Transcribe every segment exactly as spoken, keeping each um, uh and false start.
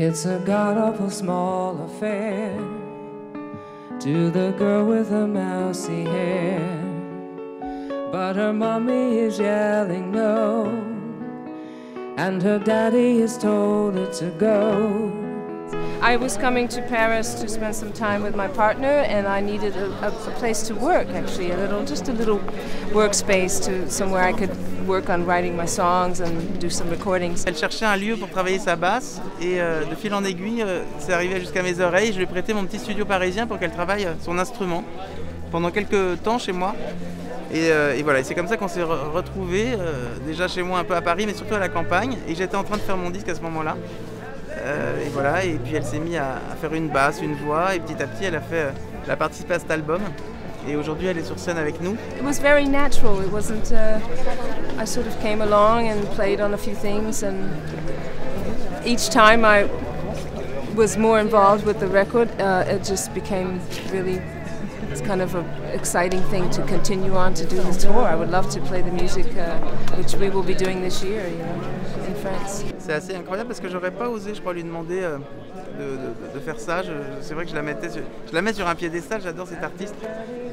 It's a god-awful small affair to the girl with the mousy hair. But her mommy is yelling no, and her daddy has told her to go. I was coming to Paris to spend some time with my partner, and I needed a, a place to work, actually, a little, just a little workspace to somewhere I could work on writing my songs and do some recordings. Elle cherchait un lieu pour travailler sa basse, et euh, de fil en aiguille, euh, c'est arrivé jusqu'à mes oreilles. Je lui ai prêté mon petit studio parisien pour qu'elle travaille son instrument pendant quelques temps chez moi. Et, euh, et voilà, c'est comme ça qu'on s'est re retrouvés, euh, déjà chez moi un peu à Paris, mais surtout à la campagne. Et j'étais en train de faire mon disque à ce moment-là. Euh, et voilà, et puis elle s'est mise à, à faire une basse, une voix, et petit à petit elle a fait, elle a participé à cet album, et aujourd'hui elle est sur scène avec nous. It was very natural. It wasn't. Uh, I sort of came along and played on a few things, and each time I was more involved with the record. Uh, it just became really. It's kind of an exciting thing to continue on to do this tour. I would love to play the music, uh, which we will be doing this year, you know, in France. C'est assez incroyable parce que j'aurais pas osé, je crois, lui demander euh, de, de, de faire ça. C'est vrai que je la mettais, sur, je la mets sur un piédestal. J'adore cette artiste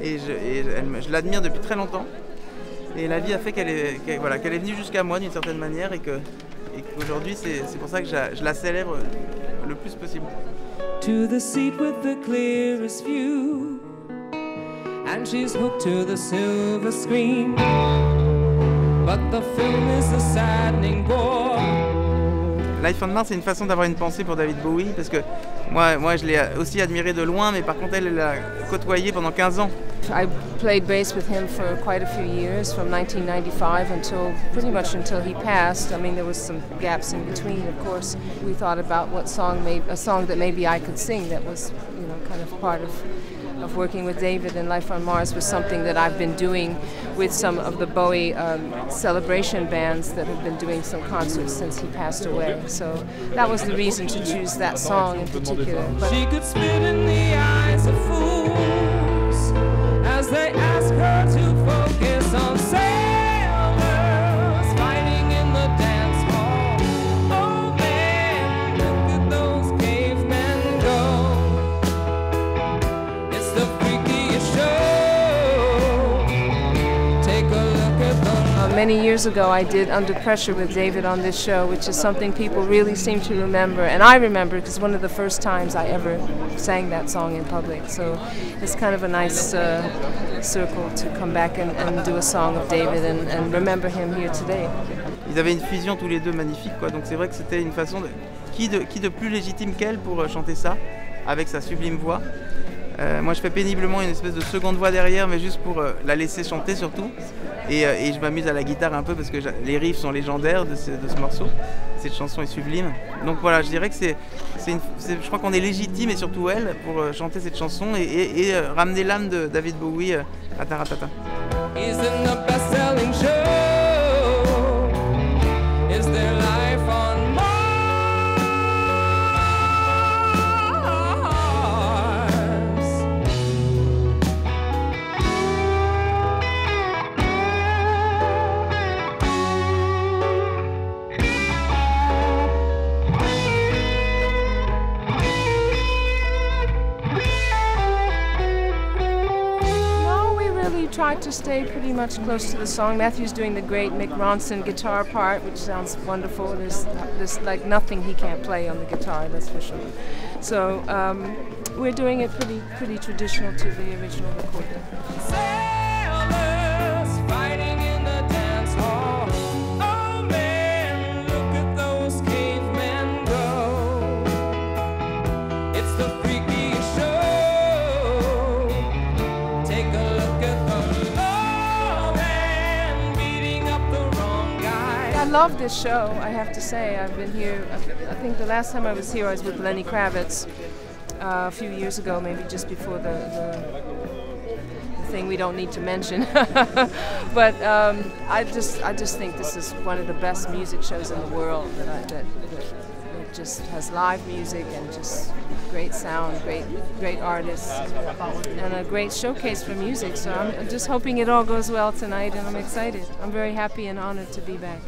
et je, et elle, je l'admire depuis très longtemps. Et la vie a fait qu'elle est, qu'elle, voilà, qu'elle est venue jusqu'à moi d'une certaine manière et que, et qu'aujourd'hui c'est pour ça que je, je la célèbre le plus possible. To the seat with the clearest view. And she's hooked to the silver screen, but the film is a saddening bore. Life on Mars, c'est une façon d'avoir une pensée pour David Bowie, parce que moi, moi je l'ai aussi admiré de loin, mais par contre elle l'a côtoyé pendant quinze ans. I played bass with him for quite a few years, from nineteen ninety-five until pretty much until he passed. I mean, there was some gaps in between. Of course, we thought about what song, may, a song that maybe I could sing that was, you know, kind of part of of working with David. And Life on Mars was something that I've been doing with some of the Bowie um, celebration bands that have been doing some concerts since he passed away. So that was the reason to choose that song in particular. But she could spit in the eyes of fools as they ask her to focus on sailors fighting in the dance hall. Oh man, look at those cavemen go. It's the freakiest show. Take a look at the... Many years ago I did Under Pressure with David on this show, which is something people really seem to remember, and I remember because one of the first times I ever sang that song in public. So it's kind of a nice uh, circle to come back and, and do a song of David and, and remember him here today. Ils avaient une fusion tous les deux magnifique, quoi. Donc c'est vrai que c'était une façon de qui de qui de plus légitime qu'elle pour chanter ça avec sa sublime voix. Euh, moi je fais péniblement une espèce de seconde voix derrière, mais juste pour euh, la laisser chanter surtout. Et, euh, et je m'amuse à la guitare un peu parce que les riffs sont légendaires de ce, de ce morceau. Cette chanson est sublime. Donc voilà, je dirais que c'est, je crois qu'on est légitime et surtout elle pour euh, chanter cette chanson et, et, et euh, ramener l'âme de David Bowie euh, à Taratata. Tried to stay pretty much close to the song. Matthew's doing the great Mick Ronson guitar part, which sounds wonderful. There's, there's like nothing he can't play on the guitar, that's for sure. So um, we're doing it pretty, pretty traditional to the original recording. I love this show, I have to say. I've been here, I think the last time I was here I was with Lenny Kravitz uh, a few years ago, maybe just before the, the, the thing we don't need to mention. But um, I just I just think this is one of the best music shows in the world, that, I, that, that just has live music and just great sound, great, great artists, and a great showcase for music. So I'm just hoping it all goes well tonight, and I'm excited. I'm very happy and honored to be back.